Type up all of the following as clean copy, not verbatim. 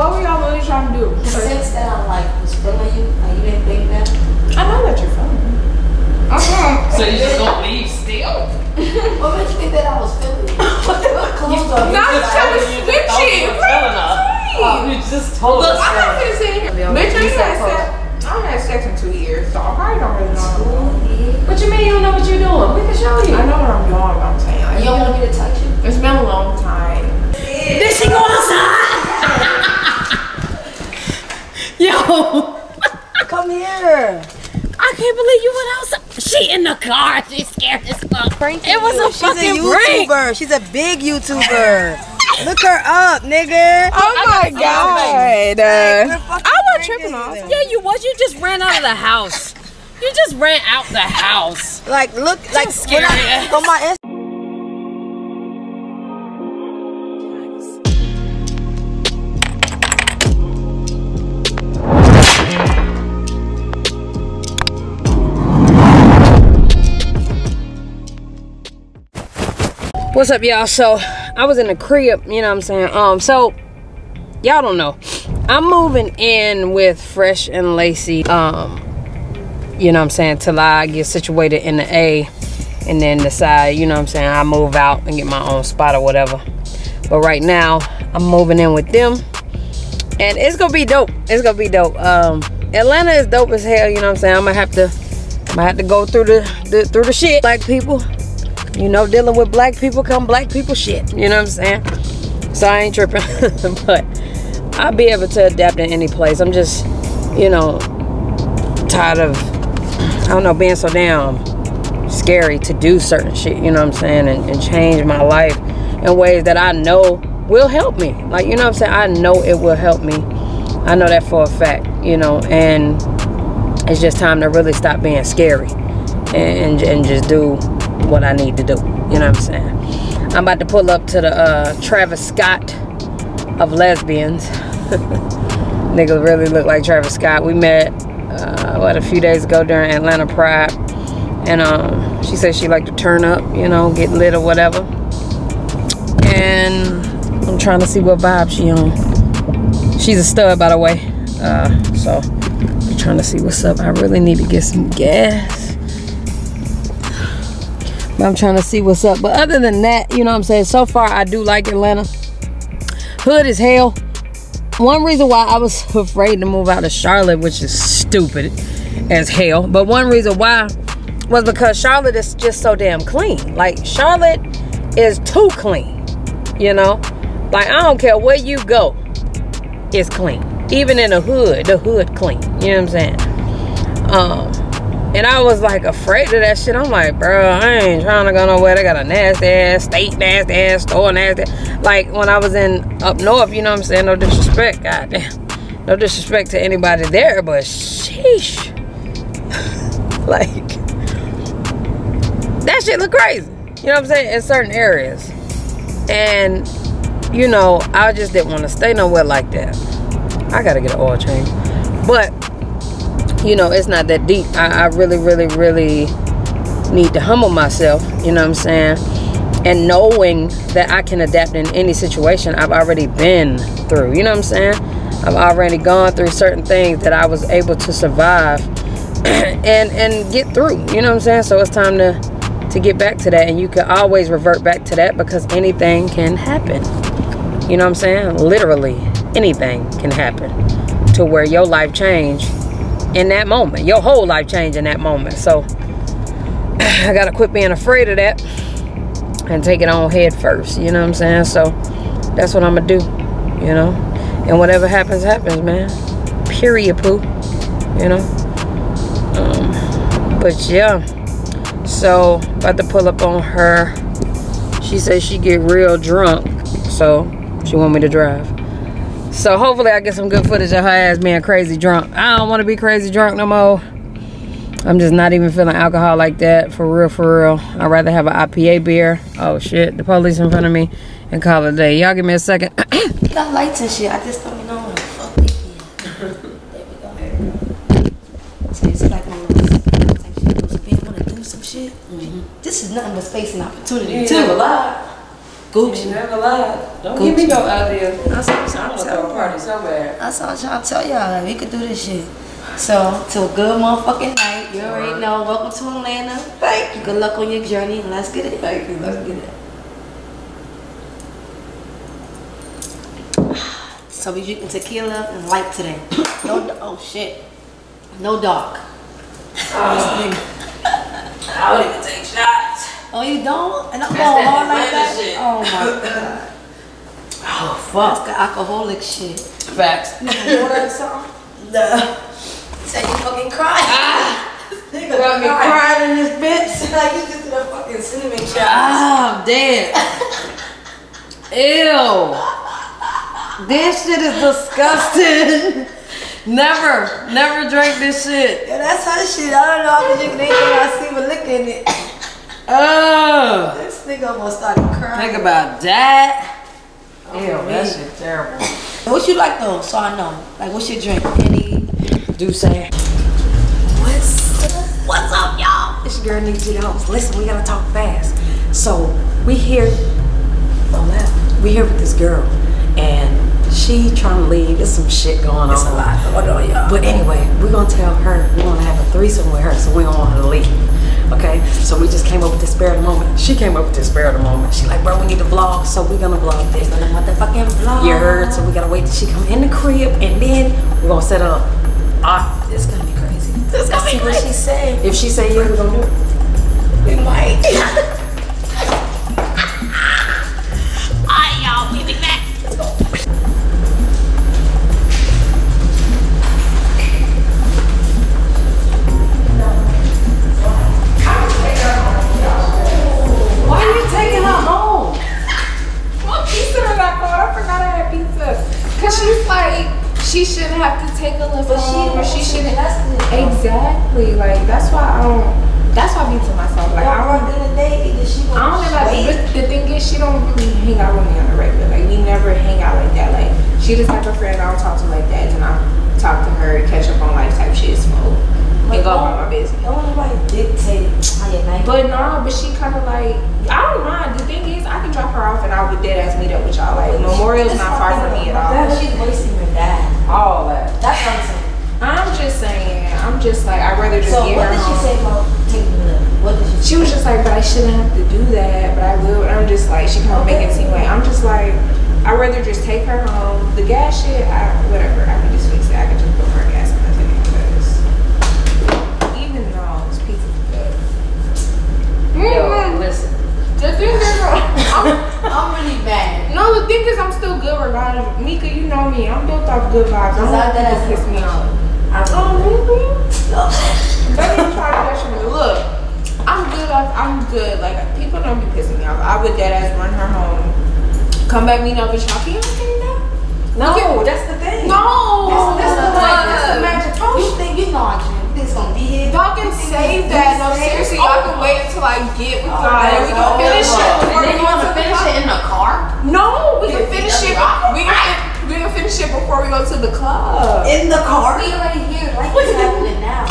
What were y'all really trying to do? The sense that I'm like was filming you, like you didn't think that. I know that you're filming me. So you just don't leave still. What made you think that I was filming you? You just told us. Look, I'm not gonna sit here. Bitch, I haven't had sex in 2 years, so I probably don't really know what I'm doing. What you mean you don't know what you're doing? We can show you. I know what I'm doing, but I'm saying. Like, you don't want me to touch you? It's been a long time. There she go outside! Yo! Come here! I can't believe you went outside. She in the car. She's scared as fuck. It was a fucking break. She's a YouTuber. She's a big YouTuber. Look her up, nigga. Oh my God. I was tripping off. Yeah, you was. You just ran out of the house. You just ran out the house. Like, look, like, scary. On my Instagram. What's up, y'all? So I was in the crib, you know what I'm saying? So y'all don't know, I'm moving in with Fresh and Lacey, you know what I'm saying, till I get situated in the A and then decide, you know what I'm saying, I move out and get my own spot or whatever. But right now I'm moving in with them and it's gonna be dope. It's gonna be dope. Atlanta is dope as hell, you know what I'm saying? I might have to go through the shit, like people. You know, dealing with black people come black people shit. You know what I'm saying? So I ain't tripping. But I'll be able to adapt in any place. I'm just, you know, tired of, I don't know, being so damn scary to do certain shit. You know what I'm saying? And change my life in ways that I know will help me. Like, you know what I'm saying? I know it will help me. I know that for a fact, you know. And it's just time to really stop being scary. And just do what I need to do, you know what I'm saying? I'm about to pull up to the Travis Scott of lesbians. Niggas really look like Travis Scott. We met what, a few days ago during Atlanta Pride, and she said she liked to turn up, you know, get lit or whatever. And I'm trying to see what vibe she on. She's a stud, by the way. So I'm trying to see what's up. I really need to get some gas. I'm trying to see what's up. But other than that, you know what I'm saying, so far I do like Atlanta. Hood as hell. One reason why I was afraid to move out of Charlotte, which is stupid as hell, but one reason why was because Charlotte is just so damn clean. Like, Charlotte is too clean, you know? Like, I don't care where you go, it's clean. Even in the hood clean, you know what I'm saying? And I was like afraid of that shit. I'm like, bro, I ain't trying to go nowhere. They got a nasty ass state, nasty ass store, nasty. Like when I was in up north, you know what I'm saying? No disrespect, goddamn. No disrespect to anybody there, but sheesh. Like, that shit look crazy. You know what I'm saying? In certain areas. And, you know, I just didn't want to stay nowhere like that. I gotta get an oil change. But, you know, it's not that deep. I really, really, really need to humble myself, you know what I'm saying? And knowing that I can adapt in any situation I've already been through, you know what I'm saying? I've already gone through certain things that I was able to survive and get through, you know what I'm saying? So it's time to get back to that. And you can always revert back to that because anything can happen. You know what I'm saying? Literally, anything can happen to where your life changed in that moment. Your whole life changed in that moment. So I gotta quit being afraid of that and take it on head first, you know what I'm saying? So that's what I'm gonna do, you know? And whatever happens, happens, man. Period, poo, you know? But yeah, so about to pull up on her. She said she get real drunk, so she want me to drive. So hopefully I get some good footage of her ass being crazy drunk. I don't want to be crazy drunk no more. I'm just not even feeling alcohol like that, for real, for real. I'd rather have an IPA beer. Oh shit, the police in front of me, and call it a day. Y'all give me a second. Got lights and shit. I just don't know what the fuck they can. There we go. There we go. So it's like one of those type shit. Those people want to do some shit. This is nothing but space and opportunity too. A lot. Gucci. You're not alive. Don't give me no idea. I saw y'all tell a party somewhere. I saw y'all tell y'all we could do this shit. So, to a good motherfucking night. You already know. Welcome to Atlanta. Thank you. Good luck on your journey. Let's get it. Thank you. Let's get it. So we drinking tequila and light today. No, oh shit. No dark. I don't even take shots. Oh, you don't? And I'm going hard like that? Shit. Oh my god. Oh fuck. That's the alcoholic shit. Facts. You want that song? No. Say you fucking crying. Ah, nigga got me crying in this bitch. Like you just did a fucking cinnamon shot. Ah, I'm dead. Ew. This shit is disgusting. Never drink this shit. Yeah, that's her shit. I don't know. I was drinking anything I see with liquor in it. Oh. This nigga almost started crying. Think about that. Oh, ew, that shit terrible. What you like though? So I know. Like, what's your drink? Any Douce. What's up, y'all? It's your girl Nikki G the host. Listen, we gotta talk fast. So we here. Don't laugh. We here with this girl, and she trying to leave. There's some shit going on. It's a lot going on, y'all. But anyway, we're gonna tell her we wanna have a threesome with her, so we don't want her to leave. Okay? So we just came up with this spare of the moment. She came up with this spare of the moment. She like, bro, we need to vlog, so we're gonna vlog this. We're gonna motherfucking vlog. You heard? So we gotta wait till she come in the crib, and then we're gonna set up. It's gonna be crazy. It's gonna be crazy. What she say. If she say yeah, we're gonna do it. We might. Alright, y'all, we be back. Let's go. Why are you taking her home? What pizza did I call? I forgot I had pizza. Cause she's like. She shouldn't have to take a lift home, or she shouldn't. Exactly, like that's why I don't. That's why I be to myself, like I don't. I don't know. The thing is, she don't really hang out with me on the regular. Like we never hang out like that. Like she just like a friend. I don't talk to her like that, and I talk to her, catch up on life type shit, smoke, and go about my business. Don't nobody dictate how your night. But no, but she kind of like I don't mind. The thing is, I can drop her off, and I would dead ass meet up with y'all. Like Memorial's not far from me at all. She's wasting your dad. All that. That's what I'm saying. I'm just saying. I'm just like I'd rather just get her home. So what did she say about taking the lift? What did she say? She was just like, but I shouldn't have to do that. But I will. And I'm just like she kind of make it seem like I'm just like I'd rather just take her home. The gas shit, whatever. I can just fix it. I can just put more gas in my tank because even though it's pizza good. Yo, listen. The thing is, I'm really bad. No, the thing is, I'm still good regardless. Mika, you know me. I'm built off good vibes. I'm not that piss me off. I don't really. Don't even try to rush me. Look, I'm good off. I'm good. Like people don't be pissing me off. I would dead ass run her home, come back meet up with y'all. Can you understand that? No, that's the thing. No, that's the magic potion. You think you know I can? It's gonna be here. Y'all can save that. No, seriously, y'all can wait until I get with y'all. We can finish it. And then you want to finish it in the car? No, we can finish it. We can finish it before we go to the club. In the car? We already here. Like what's happening now?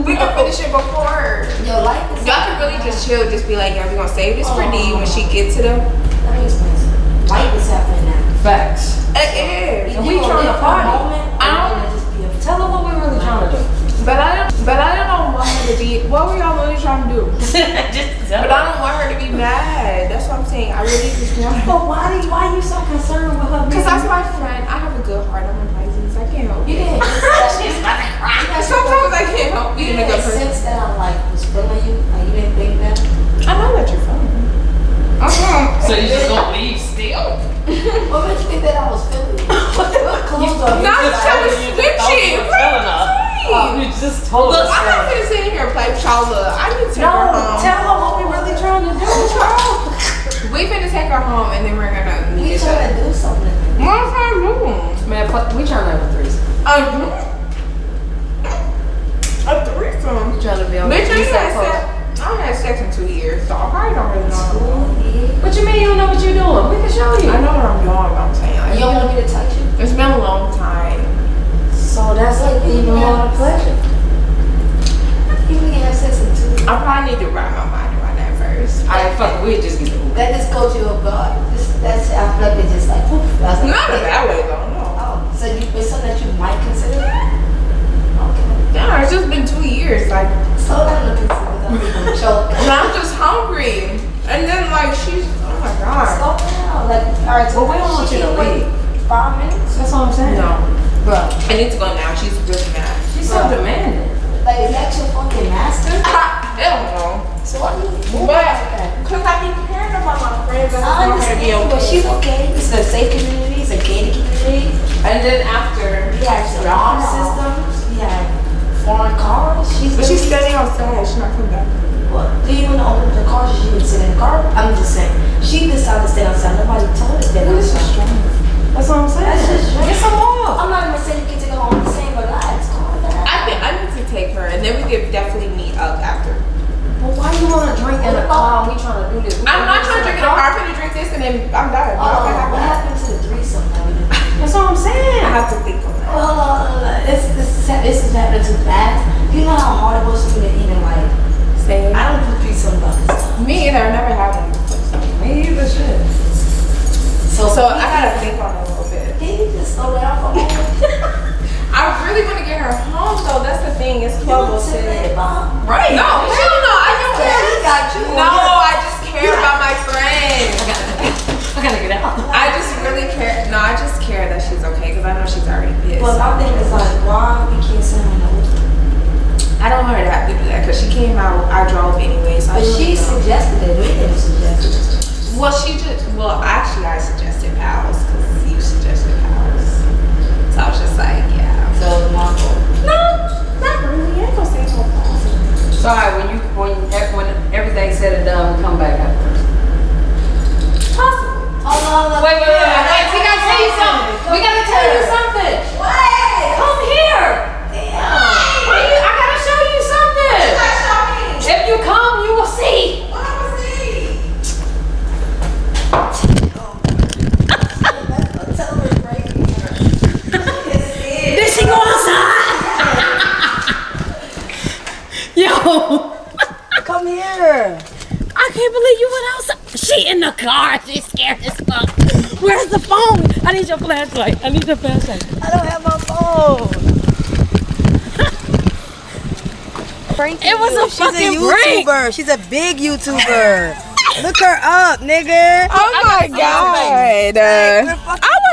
We can finish it before. Yo, life is. Y'all can really just chill. Just be like, yeah, we gonna save this for D when she gets to them. That makes sense. Life is happening now. Facts. It is. We trying to party. I don't just be a. Tell her what we're really trying to do. But I don't know want her to be. What were y'all really trying to do? But I don't want her to be mad. That's what I'm saying. I really just want her. But why are you so concerned with her? Because that's my friend. I have a good heart. I'm advising. I can't help you. Yeah. She's about to cry. Sometimes I can't help you. You didn't sense that I'm like was feeling you. Like you didn't think that. I know that you're feeling me. So you just gonna leave still? What made you think that I was feeling you? What clothes are you? Not just switching. Oh, you just told us. Look, I'm not gonna sit in here and play Chola. I need to take her home. Tell her what we're really trying to do. We finna take her home and then we're gonna meet. We trying to do something. What am I trying to do? Man, we trying to have a threesome. A threesome? You trying to be on the threesome? I don't have sex in 2 years, so I probably don't really know. What you mean you don't know what you're doing? We can show you. I know what I'm doing, but I'm saying. Like, you don't want me to touch you? It's been a long time. So that's like even more pleasure. You can have sex in 2 years. I probably need to wrap my mind around that first. Alright, fuck, we'll just get the Uber. That just goes to your God. This that way though. No. Oh, so it's something that you might consider? Okay. Yeah, it's just been 2 years. Like, so I'm looking for choke. And I'm just hungry. And then like she's, oh my god. Stop now. Like, all right. So well, we don't want you to wait 5 minutes. That's what I'm saying. No, bro. I need to go now. She's really mad. She's so demanding. Like, is that your fucking master? Hell no. So why do you move? Because I've been hearing about my friends. I understand, but she's okay. It's a safe community. It's a gated community. And then after, we have alarm systems. We have foreign cars. But she's standing outside. She's not coming back. What? Do you want to open the car? She didn't sit in the car. I'm just saying. She decided to stay outside. Nobody told her that. That's just strong. That's what I'm saying. That's just strong. Get some more. I'm not even saying you can take her home. I'm saying relax. I need to take her, and then we could definitely meet up after. Well, why do you want to drink in the car? We trying to do this. I'm not trying to drink in the car. I'm going to drink this, and then I'm done. What happened to the threesome? That's what I'm saying. I have to think on that. This is happening too fast. You know how hard it was for me to even like say, I don't do threesome about this stuff. Me either. I never had one. Me either. Shit. So I gotta think on it a little bit. Can you just slow down for a moment? I really want to get her home, though. That's the thing. It's 12:06. Right? No, hell no. I don't care. No, I just care about my friend. I gotta get out. I just really care. No, I just care that she's okay because I know she's already pissed. Well, my thing is like, why we can't send her home? I don't want her to have to do that because she came out. I drove anyway. So but she suggested it. We didn't suggest it. Well, she just. Well, actually, I suggested pals because you suggested pals. So I was just like, yeah. So no, not really. I ain't gonna say it's all possible. Sorry, when everything's said and done, we come back after. Possible. Oh, wait. We gotta tell you something. We gotta tell you something. What? Come here. Damn. I gotta show you something. You gotta show me. If you come, you will see. What I will see? Oh my God. That's a go outside. Yo, come here. I can't believe you went outside. She in the car. She's scared as fuck. Where's the phone? I need your flashlight. I need your flashlight. I don't have my phone. Frankie, it was a fucking YouTuber. Break. She's a big YouTuber. Look her up, nigga. Oh my God. I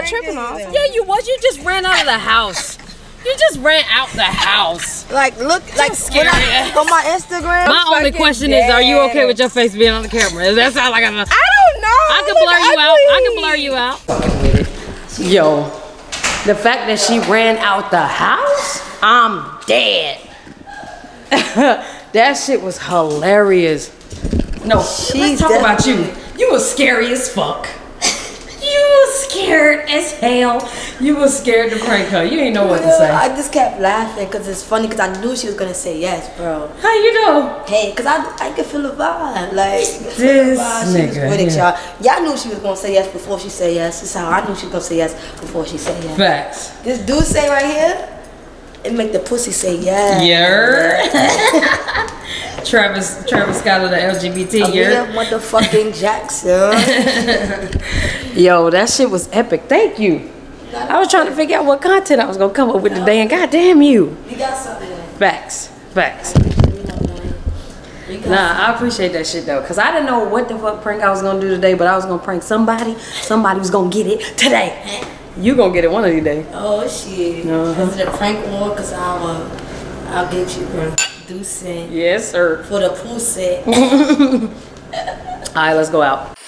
was tripping off. Yeah, you was. You just ran out of the house. You just ran out the house. Like, look, like scary. On my Instagram. My only question is, are you okay with your face being on the camera? That's all I gotta know. I don't know. I can blur you out. I can blur you out. Yo, the fact that she ran out the house, I'm dead. That shit was hilarious. No, she's talking about you. You were scary as fuck. You was scared as hell. You was scared to prank her. You didn't know what to say. I just kept laughing because it's funny because I knew she was going to say yes, bro. How you know? Hey, because I could feel the vibe. Like, this vibe. She nigga. Was with it, y'all. Y'all knew she was going to say yes before she said yes. This is how I knew she was going to say yes before she said yes. Facts. This dude say right here, it make the pussy say yes. Yeah. Travis Scott of the LGBT. Aaliyah motherfucking Jackson. Yo, that shit was epic. Thank you. I was trying to figure out what content I was gonna come up with today, and goddamn you. You got something. Facts. Nah, I appreciate that shit though, cause I didn't know what the fuck prank I was gonna do today, but I was gonna prank somebody. Somebody was gonna get it today. You gonna get it one of these days. Oh shit. Is it a prank war? Cause I'll get you, bro. Yes, sir. For the pool set. All right, let's go out.